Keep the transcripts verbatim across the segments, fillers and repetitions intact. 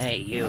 Hey, you.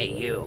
hate you.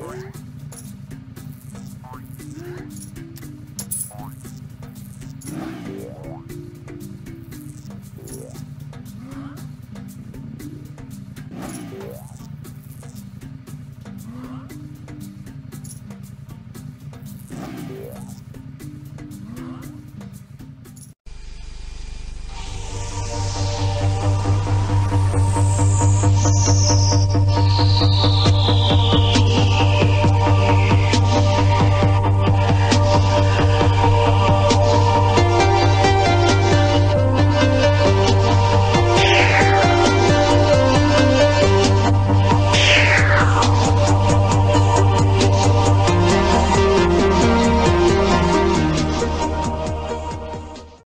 All right.